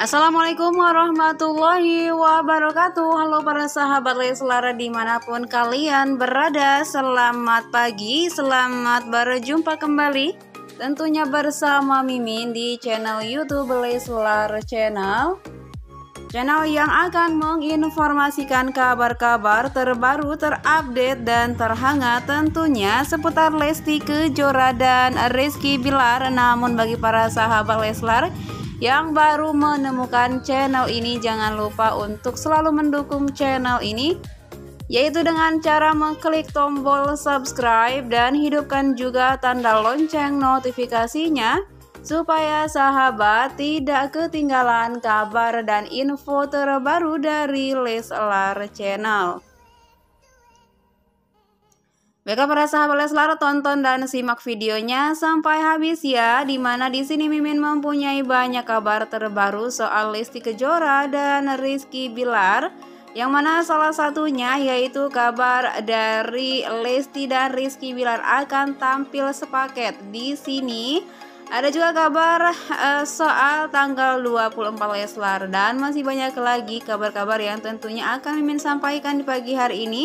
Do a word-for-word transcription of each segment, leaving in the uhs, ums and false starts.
Assalamualaikum warahmatullahi wabarakatuh. Halo para sahabat Leslar dimanapun kalian berada, selamat pagi, selamat berjumpa kembali tentunya bersama Mimin di channel YouTube Leslar Channel, channel yang akan menginformasikan kabar-kabar terbaru, terupdate, dan terhangat tentunya seputar Lesti Kejora dan Rizky Billar. Namun bagi para sahabat Leslar yang baru menemukan channel ini, jangan lupa untuk selalu mendukung channel ini, yaitu dengan cara mengklik tombol subscribe dan hidupkan juga tanda lonceng notifikasinya, supaya sahabat tidak ketinggalan kabar dan info terbaru dari Leslar Channel. Baiklah para sahabat Leslar, tonton dan simak videonya sampai habis ya, dimana di sini Mimin mempunyai banyak kabar terbaru soal Lesti Kejora dan Rizky Billar, yang mana salah satunya yaitu kabar dari Lesti dan Rizky Billar akan tampil sepaket di sini. Ada juga kabar uh, soal tanggal dua puluh empat Leslar, dan masih banyak lagi kabar-kabar yang tentunya akan Mimin sampaikan di pagi hari ini.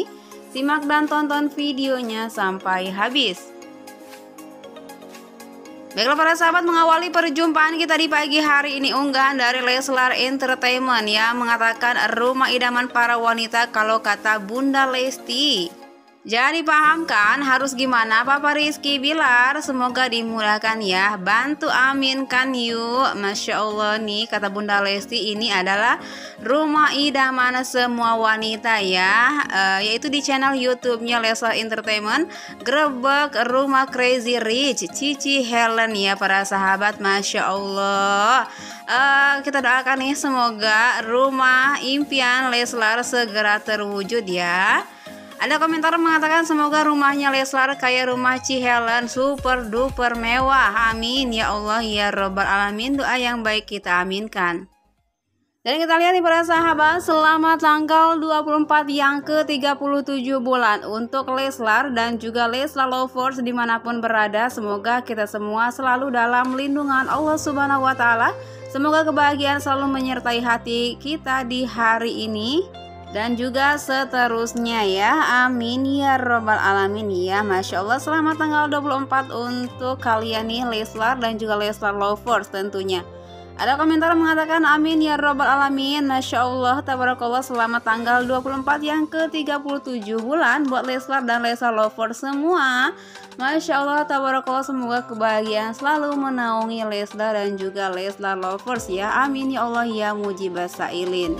Simak dan tonton videonya sampai habis. Baiklah para sahabat, mengawali perjumpaan kita di pagi hari ini unggahan dari Leslar Entertainment yang mengatakan rumah idaman para wanita kalau kata Bunda Lesti. Jadi pahamkan harus gimana Papa Rizky Billar, semoga dimurahkan ya, bantu amin kan yuk. Masya Allah nih, kata Bunda Lesti, ini adalah rumah idaman semua wanita ya, e, yaitu di channel YouTube-nya Leslar Entertainment, grebek rumah Crazy Rich Cici Helen ya para sahabat. Masya Allah, e, kita doakan nih semoga rumah impian Leslar segera terwujud ya. Ada komentar mengatakan semoga rumahnya Leslar kayak rumah Cici Helen, super duper mewah, amin ya Allah ya robbal alamin, doa yang baik kita aminkan. Dan kita lihat nih para sahabat, selamat tanggal dua puluh empat yang ke tiga puluh tujuh bulan untuk Leslar dan juga Lesla Lovers dimanapun berada. Semoga kita semua selalu dalam lindungan Allah Subhanahu wa Ta'ala. Semoga kebahagiaan selalu menyertai hati kita di hari ini dan juga seterusnya ya, amin ya robbal alamin ya. Masya Allah, selamat tanggal dua puluh empat untuk kalian nih Leslar dan juga Leslar Lovers tentunya. Ada komentar mengatakan amin ya robbal alamin. Masya Allah, tabarakallah, selamat tanggal dua puluh empat yang ke tiga puluh tujuh bulan buat Leslar dan Leslar Lovers semua. Masya Allah, tabarakallah, semoga kebahagiaan selalu menaungi Leslar dan juga Leslar Lovers ya, amin ya Allah ya mujibas sa'ilin.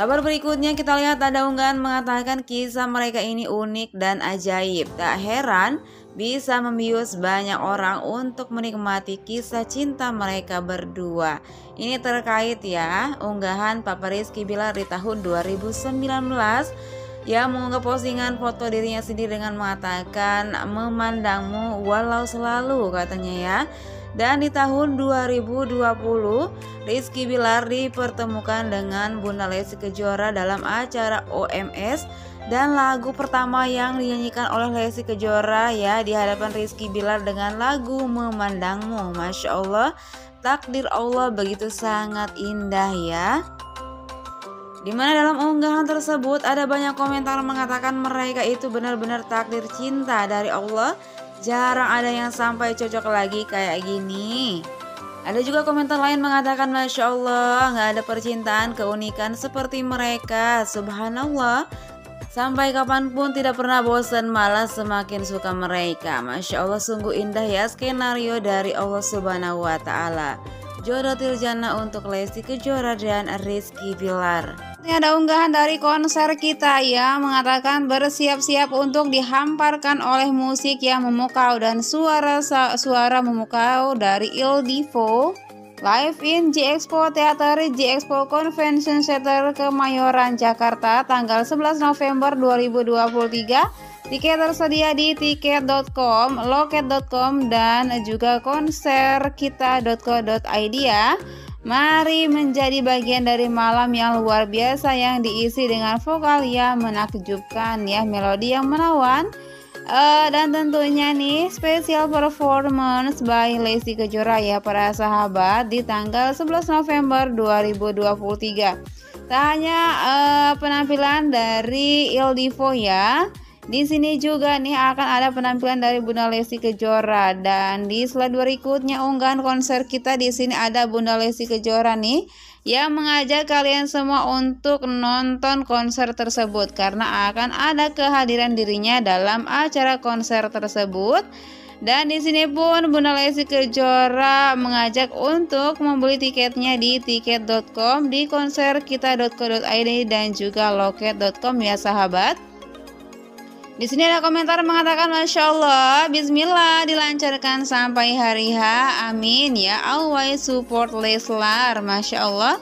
Kabar berikutnya kita lihat, ada unggahan mengatakan kisah mereka ini unik dan ajaib. Tak heran bisa membius banyak orang untuk menikmati kisah cinta mereka berdua. Ini terkait ya unggahan Papa Rizky Billar di tahun dua ribu sembilan belas yang mengunggah postingan foto dirinya sendiri dengan mengatakan memandangmu walau selalu katanya ya. Dan di tahun dua ribu dua puluh, Rizky Billar dipertemukan dengan Bunda Lesti Kejora dalam acara O M S, dan lagu pertama yang dinyanyikan oleh Lesti Kejora ya di hadapan Rizky Billar dengan lagu Memandangmu. Masya Allah, takdir Allah begitu sangat indah ya. Dimana dalam unggahan tersebut ada banyak komentar mengatakan mereka itu benar-benar takdir cinta dari Allah. Jarang ada yang sampai cocok lagi kayak gini. Ada juga komentar lain mengatakan Masya Allah, nggak ada percintaan keunikan seperti mereka. Subhanallah, sampai kapanpun tidak pernah bosan, malah semakin suka mereka. Masya Allah, sungguh indah ya skenario dari Allah Subhanahu wa Ta'ala. Jodoh Tiljana untuk Lesti Kejora dan Rizky Billar. Ini ada unggahan dari konser kita ya, mengatakan bersiap-siap untuk dihamparkan oleh musik yang memukau dan suara-suara memukau dari Il Divo live in JIExpo Teater JIExpo Convention Center Kemayoran Jakarta tanggal sebelas November dua ribu dua puluh tiga. Tiket tersedia di tiket dot com, loket dot com, dan juga konserkita dot co dot i d ya. Mari menjadi bagian dari malam yang luar biasa yang diisi dengan vokal yang menakjubkan ya, melodi yang menawan, Uh, dan tentunya nih spesial performance by Lesti Kejora ya para sahabat di tanggal sebelas November dua ribu dua puluh tiga. Tak hanya uh, penampilan dari Il Divo ya, di sini juga nih akan ada penampilan dari Bunda Lesti Kejora. Dan di slide berikutnya unggahan konser kita, di sini ada Bunda Lesti Kejora nih yang mengajak kalian semua untuk nonton konser tersebut karena akan ada kehadiran dirinya dalam acara konser tersebut. Dan di sini pun Bunda Lesti Kejora mengajak untuk membeli tiketnya di tiket dot com, di konserkita dot co dot i d dan juga loket dot com ya sahabat. Di sini ada komentar mengatakan Masya Allah, Bismillah, dilancarkan sampai hari H, amin ya, always support Leslar, Masya Allah.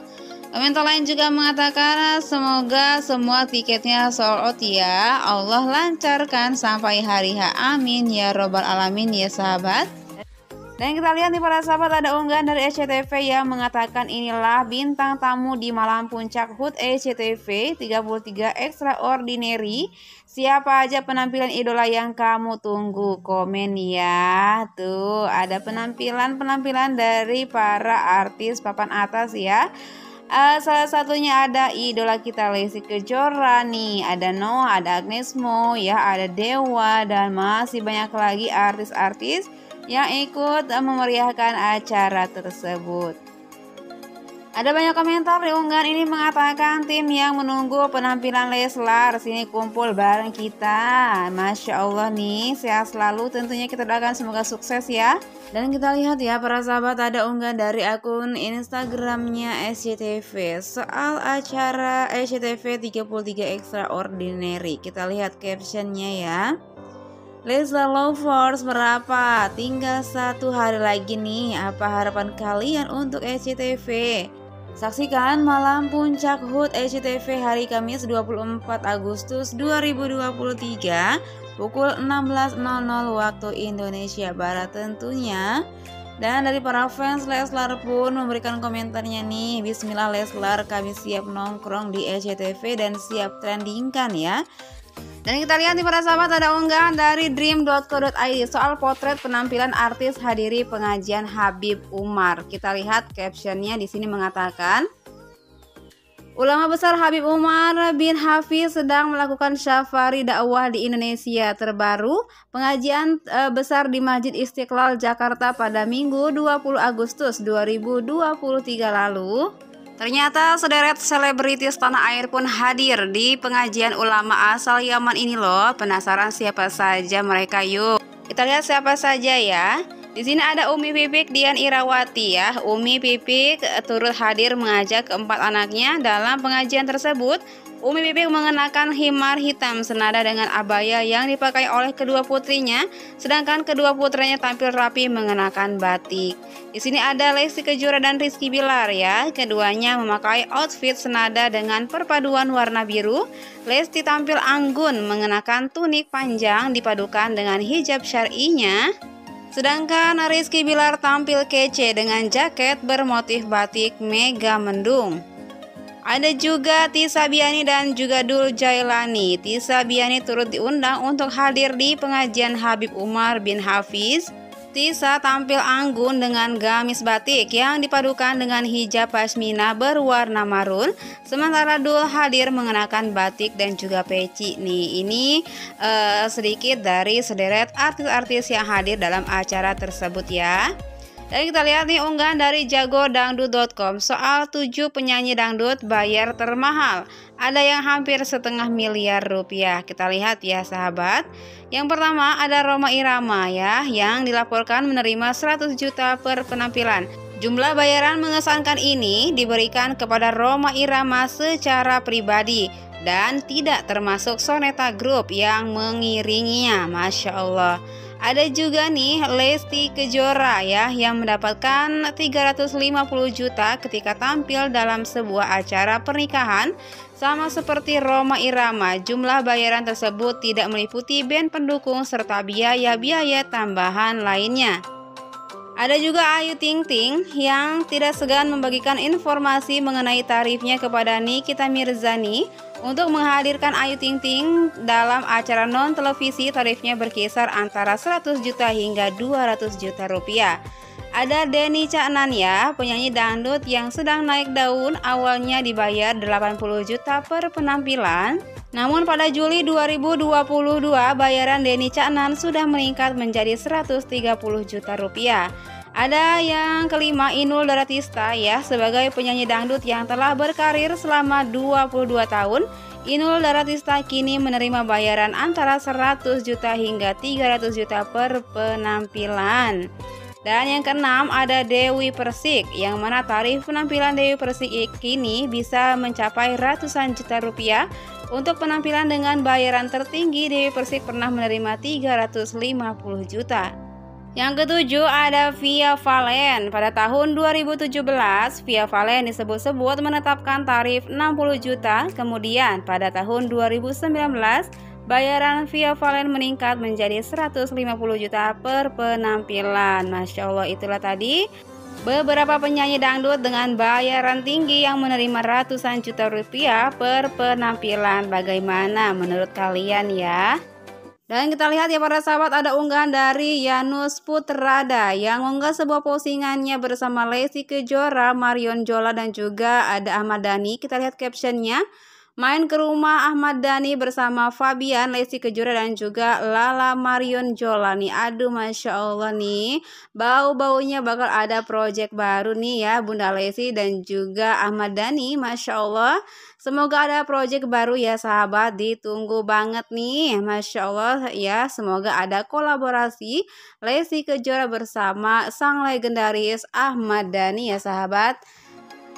Komentar lain juga mengatakan semoga semua tiketnya sold out ya, Allah lancarkan sampai hari H, amin ya robbal alamin ya sahabat. Dan kita lihat nih para sahabat, ada unggahan dari S C T V yang mengatakan inilah bintang tamu di malam puncak H U T S C T V tiga puluh tiga Extraordinary. Siapa aja penampilan idola yang kamu tunggu? Komen ya. Tuh ada penampilan-penampilan dari para artis papan atas ya. Uh, salah satunya ada idola kita Lesti Kejora nih, ada Noah, ada Agnes Mo ya, ada Dewa dan masih banyak lagi artis-artis yang ikut memeriahkan acara tersebut. Ada banyak komentar di unggahan ini mengatakan tim yang menunggu penampilan Leslar, sini kumpul bareng kita. Masya Allah nih, sehat selalu, tentunya kita doakan semoga sukses ya. Dan kita lihat ya para sahabat, ada unggahan dari akun Instagramnya S C T V soal acara S C T V tiga puluh tiga Extraordinary. Kita lihat captionnya ya. Leslar Lovers merapat, tinggal satu hari lagi nih, apa harapan kalian untuk S C T V? Saksikan malam puncak H U T S C T V hari Kamis dua puluh empat Agustus dua ribu dua puluh tiga pukul enam belas nol nol waktu Indonesia Barat tentunya. Dan dari para fans Leslar pun memberikan komentarnya nih, Bismillah Leslar, kami siap nongkrong di S C T V dan siap trendingkan ya. Dan kita lihat nih para sahabat, ada unggahan dari dream dot co dot i d soal potret penampilan artis hadiri pengajian Habib Umar. Kita lihat captionnya di sini mengatakan Ulama besar Habib Umar bin Hafiz sedang melakukan safari dakwah di Indonesia terbaru. Pengajian e, besar di Masjid Istiqlal Jakarta pada Minggu dua puluh Agustus dua ribu dua puluh tiga lalu. Ternyata sederet selebritis tanah air pun hadir di pengajian ulama asal Yaman ini loh. Penasaran siapa saja mereka yuk. Kita lihat siapa saja ya. Di sini ada Umi Pipik Dian Irawati ya. Umi Pipik turut hadir mengajak keempat anaknya dalam pengajian tersebut. Umi Pipik mengenakan himar hitam senada dengan abaya yang dipakai oleh kedua putrinya, sedangkan kedua putranya tampil rapi mengenakan batik. Di sini ada Lesti Kejora dan Rizky Billar ya. Keduanya memakai outfit senada dengan perpaduan warna biru. Lesti tampil anggun mengenakan tunik panjang dipadukan dengan hijab syar'inya. Sedangkan Rizky Billar tampil kece dengan jaket bermotif batik mega mendung. Ada juga Tisa Biani dan juga Dul Jailani. Tisa Biani turut diundang untuk hadir di pengajian Habib Umar bin Hafiz. Tisa tampil anggun dengan gamis batik yang dipadukan dengan hijab pashmina berwarna marun, sementara Dul hadir mengenakan batik dan juga peci nih. Ini uh, sedikit dari sederet artis-artis yang hadir dalam acara tersebut ya. Dan kita lihat nih unggahan dari jagodangdut dot com soal tujuh penyanyi dangdut bayar termahal. Ada yang hampir setengah miliar rupiah. Kita lihat ya sahabat. Yang pertama ada Roma Irama ya, yang dilaporkan menerima seratus juta per penampilan. Jumlah bayaran mengesankan ini diberikan kepada Roma Irama secara pribadi dan tidak termasuk Soneta Group yang mengiringinya. Masya Allah. Ada juga nih Lesti Kejora ya, yang mendapatkan tiga ratus lima puluh juta ketika tampil dalam sebuah acara pernikahan. Sama seperti Roma Irama, jumlah bayaran tersebut tidak meliputi band pendukung serta biaya-biaya tambahan lainnya. Ada juga Ayu Ting Ting yang tidak segan membagikan informasi mengenai tarifnya kepada Nikita Mirzani. untuk menghadirkan Ayu Ting Ting dalam acara non-televisi. Tarifnya berkisar antara seratus juta hingga dua ratus juta rupiah. Ada Denny Caknan ya, penyanyi dangdut yang sedang naik daun, awalnya dibayar delapan puluh juta per penampilan. Namun pada Juli dua ribu dua puluh dua, bayaran Denny Caknan sudah meningkat menjadi seratus tiga puluh juta rupiah. Ada yang kelima, Inul Daratista ya, sebagai penyanyi dangdut yang telah berkarir selama dua puluh dua tahun. Inul Daratista kini menerima bayaran antara seratus juta hingga tiga ratus juta per penampilan. Dan yang keenam ada Dewi Persik, yang mana tarif penampilan Dewi Persik kini bisa mencapai ratusan juta rupiah. Untuk penampilan dengan bayaran tertinggi, Dewi Persik pernah menerima tiga ratus lima puluh juta. Yang ketujuh ada Via Vallen. Pada tahun dua ribu tujuh belas, Via Vallen disebut-sebut menetapkan tarif enam puluh juta. Kemudian pada tahun dua ribu sembilan belas, bayaran Via Vallen meningkat menjadi seratus lima puluh juta per penampilan. Masya Allah, itulah tadi beberapa penyanyi dangdut dengan bayaran tinggi yang menerima ratusan juta rupiah per penampilan. Bagaimana menurut kalian ya? Dan kita lihat ya para sahabat, ada unggahan dari Yanus Putrada yang mengunggah sebuah postingannya bersama Lesti Kejora, Marion Jola, dan juga ada Ahmad Dhani. Kita lihat captionnya, main ke rumah Ahmad Dhani bersama Fabian, Lesti Kejora, dan juga Lala Marion Jola nih. Aduh Masya Allah nih, bau-baunya bakal ada project baru nih ya Bunda Lesti dan juga Ahmad Dhani. Masya Allah, semoga ada project baru ya sahabat, ditunggu banget nih. Masya Allah ya, semoga ada kolaborasi Lesti Kejora bersama sang legendaris Ahmad Dhani ya sahabat.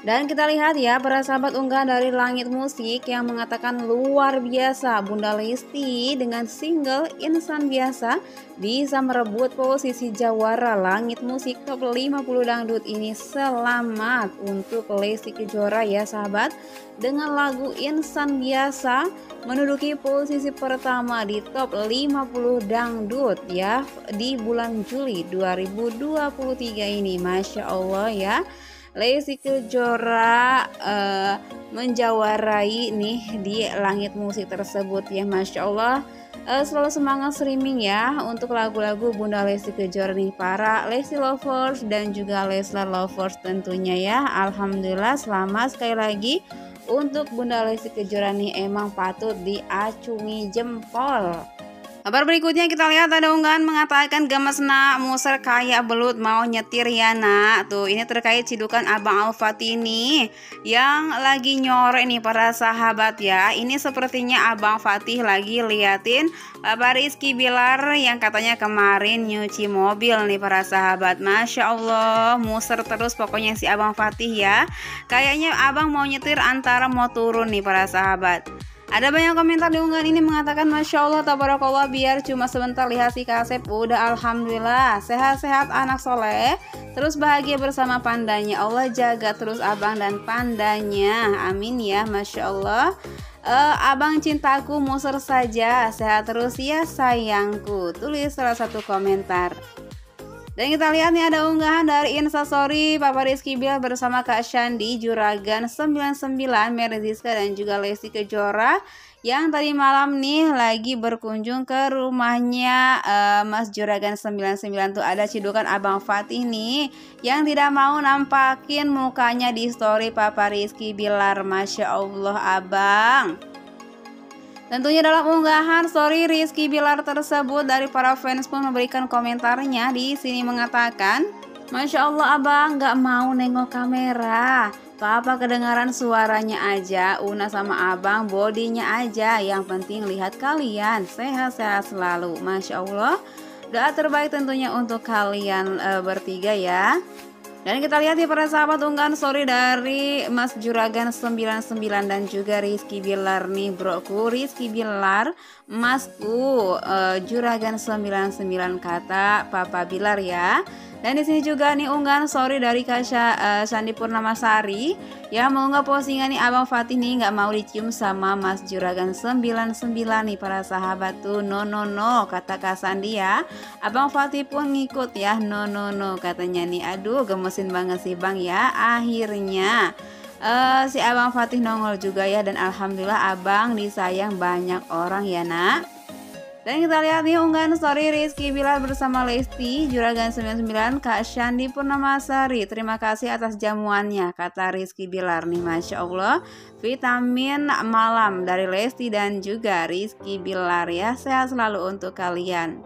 Dan kita lihat ya para sahabat, unggahan dari Langit Musik yang mengatakan luar biasa Bunda Lesti dengan single Insan Biasa bisa merebut posisi jawara Langit Musik top lima puluh dangdut ini. Selamat untuk Lesti Kejora ya sahabat, dengan lagu Insan Biasa menduduki posisi pertama di top lima puluh dangdut ya di bulan Juli dua ribu dua puluh tiga ini. Masya Allah ya, Lesti Kejora uh, menjawarai nih di Langit Musik tersebut ya. Masya Allah, uh, selalu semangat streaming ya untuk lagu-lagu Bunda Lesti Kejora nih, para Lesti Lovers dan juga Leslar Lovers tentunya ya. Alhamdulillah, selamat sekali lagi untuk Bunda Lesti Kejora nih, emang patut diacungi jempol. Kabar berikutnya kita lihat ada unggahan mengatakan gemesna muser kaya belut mau nyetir ya nak. Tuh, ini terkait cidukan Abang Al-Fatih nih yang lagi nyorek nih para sahabat ya. Ini sepertinya Abang Fatih lagi liatin Bapak Rizky Billar yang katanya kemarin nyuci mobil nih para sahabat. Masya Allah, muser terus pokoknya si Abang Fatih ya. Kayaknya Abang mau nyetir antara mau turun nih para sahabat. Ada banyak komentar di unggahan ini mengatakan Masya Allah, tabarakallah, biar cuma sebentar lihat si Kasep udah Alhamdulillah, sehat-sehat anak soleh, terus bahagia bersama pandanya. Allah jaga terus Abang dan pandanya, amin ya. Masya Allah, e, Abang cintaku muser saja, sehat terus ya sayangku, tulis salah satu komentar. Dan kita lihat nih ada unggahan dari Instastory Papa Rizky Billar bersama Kak Shandy, Juragan sembilan sembilan, Meriziska, dan juga Lesti Kejora yang tadi malam nih lagi berkunjung ke rumahnya uh, Mas Juragan sembilan sembilan. Tuh ada cidukan Abang Fatih nih yang tidak mau nampakin mukanya di story Papa Rizky Billar. Masya Allah Abang. Tentunya dalam unggahan story Rizky Billar tersebut, dari para fans pun memberikan komentarnya di sini mengatakan, Masya Allah Abang gak mau nengok kamera, Papa kedengaran suaranya aja, Una sama Abang bodinya aja, yang penting lihat kalian sehat-sehat selalu. Masya Allah, doa terbaik tentunya untuk kalian e, bertiga ya. Dan kita lihat ya para sahabat, unggahan story dari Mas Juragan sembilan sembilan dan juga Rizky Billar nih. Broku Rizky Billar, Masku eh, Juragan sembilan sembilan, kata Papa Billar ya. Dan di sini juga nih unggahan story dari Kak eh, Shandy Purnamasari yang mengunggah postingan nih Abang Fatih nih nggak mau dicium sama Mas Juragan sembilan sembilan nih para sahabat. Tuh no no no, kata Kak Shandy ya. Abang Fatih pun ngikut ya, no no no katanya nih. Aduh gemes banget sih Bang ya. Akhirnya uh, si Abang Fatih nongol juga ya, dan alhamdulillah abang disayang banyak orang ya nak. Dan kita lihat nih unggahan story Rizky Billar bersama Lesti, Juragan sembilan puluh sembilan, Kak Shandy Purnamasari. Terima kasih atas jamuannya, kata Rizky Billar nih. Masya Allah, vitamin malam dari Lesti dan juga Rizky Billar ya. Sehat selalu untuk kalian.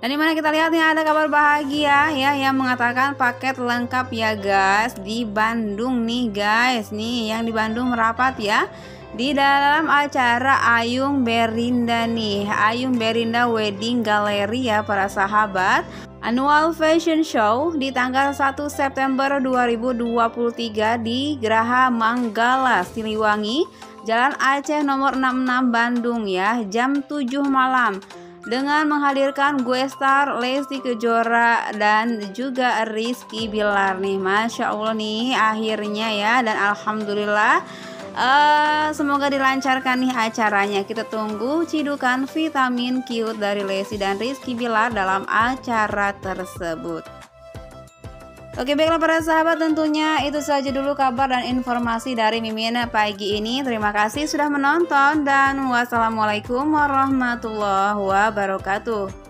Dan dimana kita lihat nih ada kabar bahagia ya, yang mengatakan paket lengkap ya guys, di Bandung nih guys. Nih yang di Bandung merapat ya, di dalam acara Ayung Berinda nih, Ayung Berinda Wedding Gallery ya para sahabat, Annual Fashion Show di tanggal satu September dua ribu dua puluh tiga di Geraha Manggala Siliwangi, Jalan Aceh nomor enam puluh enam Bandung ya, jam tujuh malam, dengan menghadirkan gue star Lesti Kejora dan juga Rizky Billar nih. Masya Allah nih akhirnya ya, dan alhamdulillah Uh, semoga dilancarkan nih acaranya. Kita tunggu cidukan vitamin cute dari Lesti dan Rizky Billar dalam acara tersebut. Oke baiklah para sahabat, tentunya itu saja dulu kabar dan informasi dari Mimin pagi ini. Terima kasih sudah menonton dan wassalamualaikum warahmatullahi wabarakatuh.